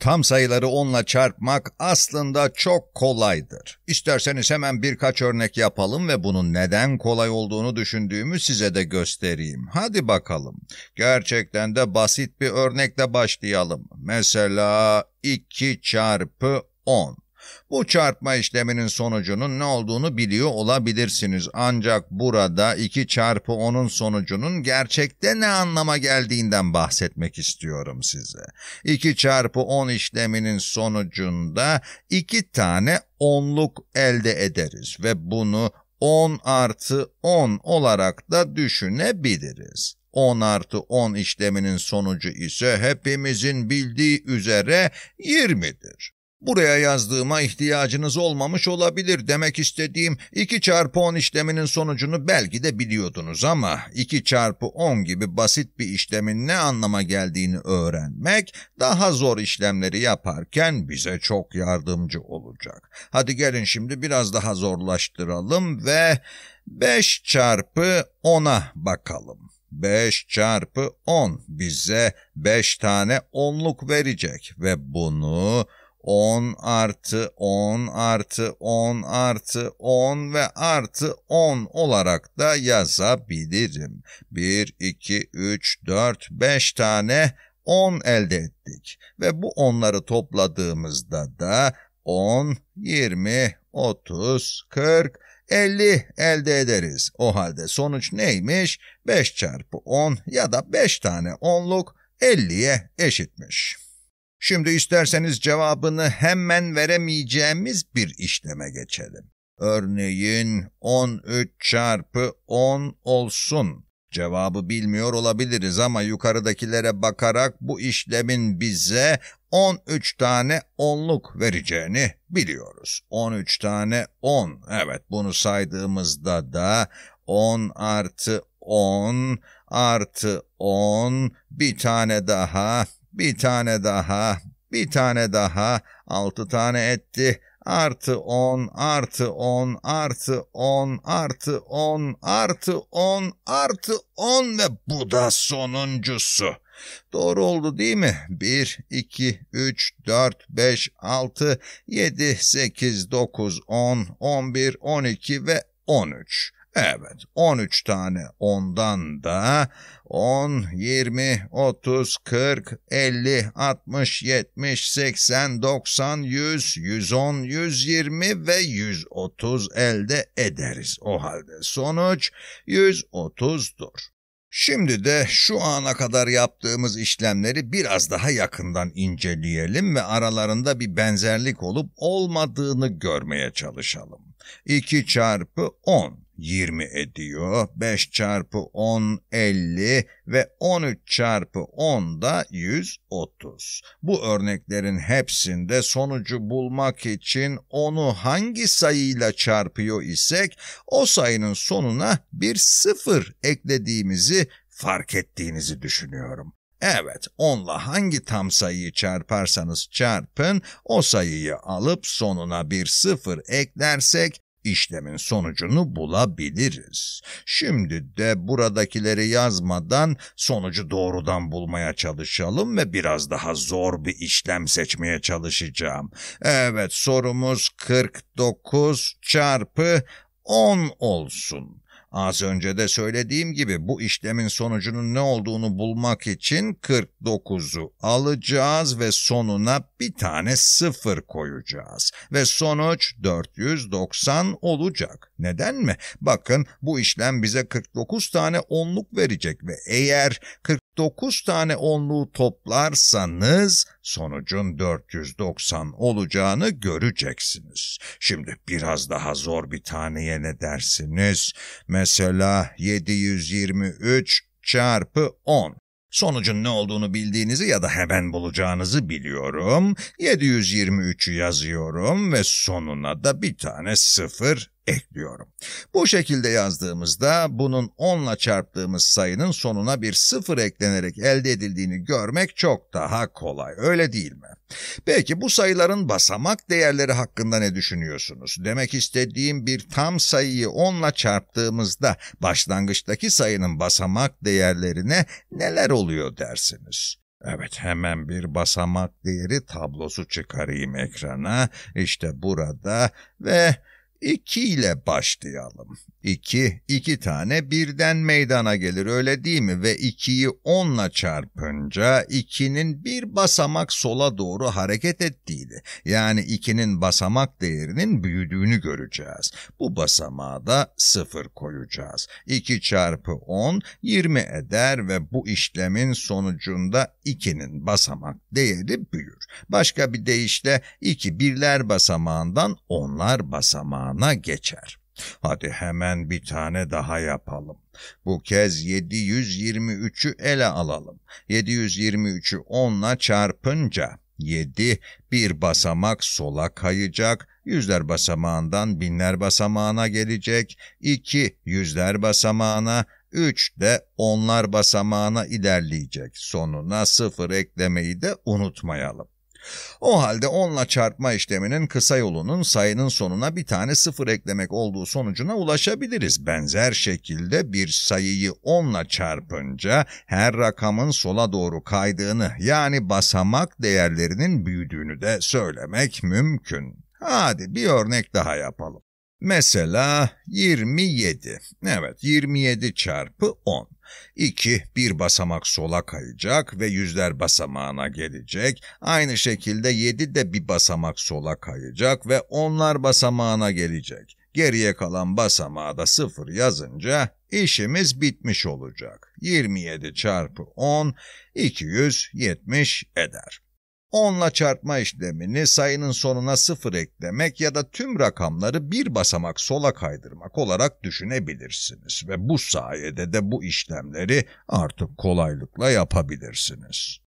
Tam sayıları 10'la çarpmak aslında çok kolaydır. İsterseniz hemen birkaç örnek yapalım ve bunun neden kolay olduğunu düşündüğümü size de göstereyim. Hadi bakalım. Gerçekten de basit bir örnekle başlayalım. Mesela 2 çarpı 10. Bu çarpma işleminin sonucunun ne olduğunu biliyor olabilirsiniz. Ancak burada 2 çarpı 10'un sonucunun gerçekte ne anlama geldiğinden bahsetmek istiyorum size. 2 çarpı 10 işleminin sonucunda 2 tane 10'luk elde ederiz ve bunu 10 artı 10 olarak da düşünebiliriz. 10 artı 10 işleminin sonucu ise hepimizin bildiği üzere 20'dir. Buraya yazdığıma ihtiyacınız olmamış olabilir. Demek istediğim 2 çarpı 10 işleminin sonucunu belki de biliyordunuz ama 2 çarpı 10 gibi basit bir işlemin ne anlama geldiğini öğrenmek daha zor işlemleri yaparken bize çok yardımcı olacak. Hadi gelin şimdi biraz daha zorlaştıralım ve 5 çarpı 10'a bakalım. 5 çarpı 10 bize 5 tane 10'luk verecek ve bunu 10 artı 10 artı 10 artı 10 ve artı 10 olarak da yazabilirim. 1, 2, 3, 4, 5 tane 10 elde ettik. Ve bu 10'ları topladığımızda da 10, 20, 30, 40, 50 elde ederiz. O halde sonuç neymiş? 5 çarpı 10 ya da 5 tane 10'luk 50'ye eşitmiş. Şimdi isterseniz cevabını hemen veremeyeceğimiz bir işleme geçelim. Örneğin 13 çarpı 10 olsun. Cevabı bilmiyor olabiliriz ama yukarıdakilere bakarak bu işlemin bize 13 tane 10'luk vereceğini biliyoruz. 13 tane 10. Evet, bunu saydığımızda da 10 artı 10 artı 10 bir tane daha... Bir tane daha, bir tane daha, 6 tane etti. Artı 10, artı 10, artı 10, artı 10, artı 10, artı 10 ve bu da sonuncusu. Doğru oldu değil mi? 1, 2, 3, 4, 5, 6, 7, 8, 9, 10, 11, 12 ve 13. Evet, 13 tane 10'dan da 10, 20, 30, 40, 50, 60, 70, 80, 90, 100, 110, 120 ve 130 elde ederiz. O halde sonuç 130'dur. Şimdi de şu ana kadar yaptığımız işlemleri biraz daha yakından inceleyelim ve aralarında bir benzerlik olup olmadığını görmeye çalışalım. 2 çarpı 10. 20 ediyor, 5 çarpı 10 50 ve 13 çarpı 10 da 130. Bu örneklerin hepsinde sonucu bulmak için onu hangi sayıyla çarpıyor isek o sayının sonuna bir 0 eklediğimizi fark ettiğinizi düşünüyorum. Evet, 10'la hangi tam sayıyı çarparsanız çarpın o sayıyı alıp sonuna bir 0 eklersek İşlemin sonucunu bulabiliriz. Şimdi de buradakileri yazmadan sonucu doğrudan bulmaya çalışalım ve biraz daha zor bir işlem seçmeye çalışacağım. Evet, sorumuz 49 çarpı 10 olsun. Az önce de söylediğim gibi bu işlemin sonucunun ne olduğunu bulmak için 49'u alacağız ve sonuna bir tane 0 koyacağız. Ve sonuç 490 olacak. Neden mi? Bakın bu işlem bize 49 tane 10'luk verecek ve eğer 49 tane 10'luğu toplarsanız sonucun 490 olacağını göreceksiniz. Şimdi biraz daha zor bir taneye ne dersiniz? Mesela 723 çarpı 10. Sonucun ne olduğunu bildiğinizi ya da hemen bulacağınızı biliyorum. 723'ü yazıyorum ve sonuna da bir tane 0 ekliyorum. Bu şekilde yazdığımızda bunun 10'la çarptığımız sayının sonuna bir 0 eklenerek elde edildiğini görmek çok daha kolay. Öyle değil mi? Peki bu sayıların basamak değerleri hakkında ne düşünüyorsunuz? Demek istediğim bir tam sayıyı 10'la çarptığımızda başlangıçtaki sayının basamak değerlerine neler oluyor dersiniz? Evet, hemen bir basamak değeri tablosu çıkarayım ekrana. İşte burada ve 2 ile başlayalım. 2 tane birden meydana gelir, öyle değil mi? Ve 2'yi 10'la çarpınca 2'nin bir basamak sola doğru hareket ettiğini, yani 2'nin basamak değerinin büyüdüğünü göreceğiz. Bu basamağa da 0 koyacağız. 2 çarpı 10, 20 eder ve bu işlemin sonucunda 2'nin basamak değeri büyür. Başka bir deyişle 2 birler basamağından onlar basamağına geçer. Hadi hemen bir tane daha yapalım. Bu kez 723'ü ele alalım. 723'ü 10'la çarpınca 7 bir basamak sola kayacak. Yüzler basamağından binler basamağına gelecek. 2 yüzler basamağına, 3 de onlar basamağına ilerleyecek. Sonuna 0 eklemeyi de unutmayalım. O halde 10'la çarpma işleminin kısa yolunun sayının sonuna bir tane 0 eklemek olduğu sonucuna ulaşabiliriz. Benzer şekilde bir sayıyı 10'la çarpınca her rakamın sola doğru kaydığını, yani basamak değerlerinin büyüdüğünü de söylemek mümkün. Hadi bir örnek daha yapalım. Mesela 27. Evet, 27 çarpı 10. 2 bir basamak sola kayacak ve yüzler basamağına gelecek. Aynı şekilde 7 de bir basamak sola kayacak ve onlar basamağına gelecek. Geriye kalan basamağa da 0 yazınca işimiz bitmiş olacak. 27 çarpı 10, 270 eder. 10'la çarpma işlemini sayının sonuna 0 eklemek ya da tüm rakamları bir basamak sola kaydırmak olarak düşünebilirsiniz ve bu sayede de bu işlemleri artık kolaylıkla yapabilirsiniz.